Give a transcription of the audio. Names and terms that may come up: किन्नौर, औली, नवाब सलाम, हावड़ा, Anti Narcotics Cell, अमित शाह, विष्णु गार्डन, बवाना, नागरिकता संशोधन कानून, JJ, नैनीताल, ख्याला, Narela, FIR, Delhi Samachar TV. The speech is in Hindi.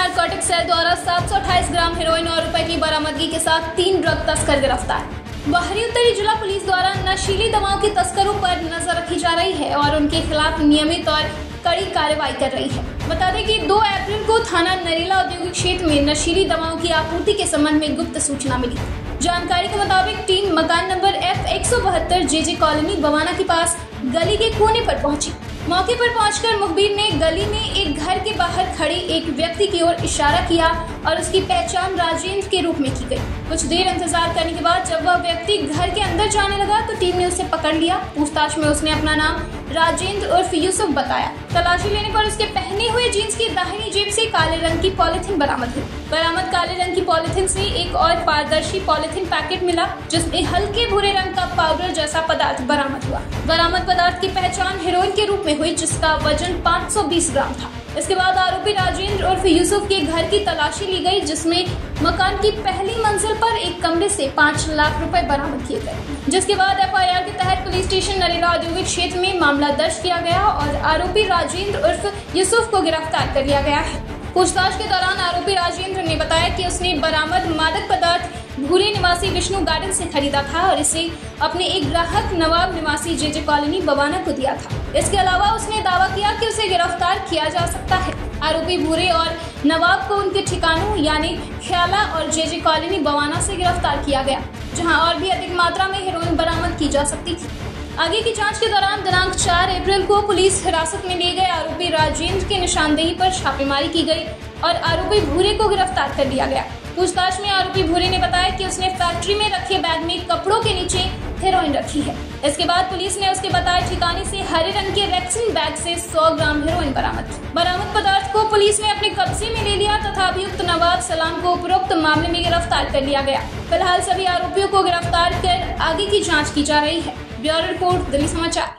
नारकोटिक सेल द्वारा 728 ग्राम हेरोइन और रुपए की बरामदगी के साथ 3 ड्रग तस्कर गिरफ्तार। बाहरी उत्तरी जिला पुलिस द्वारा नशीली दवाओं के तस्करों पर नजर रखी जा रही है और उनके खिलाफ नियमित और कड़ी कार्रवाई कर रही है। बता दें कि 2 अप्रैल को थाना नरेला औद्योगिक क्षेत्र में नशीली दवाओं की आपूर्ति के संबंध में गुप्त सूचना मिली। जानकारी के मुताबिक टीम मकान number F172 JJ colony बवाना के पास गली के कोने पर पहुंची। मौके पर पहुंचकर मुखबिर ने गली में एक घर के बाहर खड़े एक व्यक्ति की ओर इशारा किया और उसकी पहचान राजेंद्र के रूप में की गई। कुछ देर इंतजार करने के बाद जब वह व्यक्ति घर के अंदर जाने लगा तो टीम ने उसे पकड़ लिया। पूछताछ में उसने अपना नाम राजेंद्र उर्फ यूसुफ बताया। तलाशी लेने पर उसके पहने हुए जीन्स की दाहिनी जेब से काले रंग की पॉलिथीन बरामद हुई। बरामद काले रंग की पॉलिथीन से एक और पारदर्शी पॉलिथीन पैकेट मिला जिसमें हल्के भूरे रंग का पाउडर जैसा पदार्थ बरामद हुआ। बरामद पदार्थ की पहचान हेरोइन के रूप में हुई जिसका वजन 520 ग्राम था। इसके बाद आरोपी राजेंद्र उर्फ यूसुफ के घर की तलाशी ली गई जिसमें मकान की पहली मंजिल पर एक कमरे से 5 लाख रुपए बरामद किए गए। जिसके बाद FIR के तहत पुलिस स्टेशन नरेला औद्योगिक क्षेत्र में मामला दर्ज किया गया और आरोपी राजेंद्र उर्फ यूसुफ को गिरफ्तार कर लिया गया है। पूछताछ के दौरान आरोपी राजेंद्र ने बताया कि उसने बरामद मादक पदार्थ भूरे निवासी विष्णु गार्डन से खरीदा था और इसे अपने एक ग्राहक नवाब निवासी JJ कॉलोनी बवाना को दिया था। इसके अलावा उसने दावा किया कि उसे गिरफ्तार किया जा सकता है। आरोपी भूरे और नवाब को उनके ठिकानों यानी ख्याला और JJ कॉलोनी बवाना से गिरफ्तार किया गया जहां और भी अधिक मात्रा में हेरोइन बरामद की जा सकती थी। आगे की जाँच के दौरान दिनांक 4 अप्रैल को पुलिस हिरासत में लिए गए आरोपी राजेंद्र की निशानदेही पर छापेमारी की गई और आरोपी भूरे को गिरफ्तार कर लिया गया। पूछताछ में आरोपी भूरे ने बताया कि उसने फैक्ट्री में रखे बैग में कपड़ों के नीचे हेरोइन रखी है। इसके बाद पुलिस ने उसके बताए ठिकाने से हरे रंग के वैक्सीन बैग से 100 ग्राम हेरोइन बरामद। बरामद पदार्थ को पुलिस ने अपने कब्जे में ले लिया तथा अभियुक्त नवाब सलाम को उपरोक्त मामले में गिरफ्तार कर लिया गया। फिलहाल सभी आरोपियों को गिरफ्तार कर आगे की जाँच की जा रही है। ब्यूरो रिपोर्ट, दिल्ली समाचार।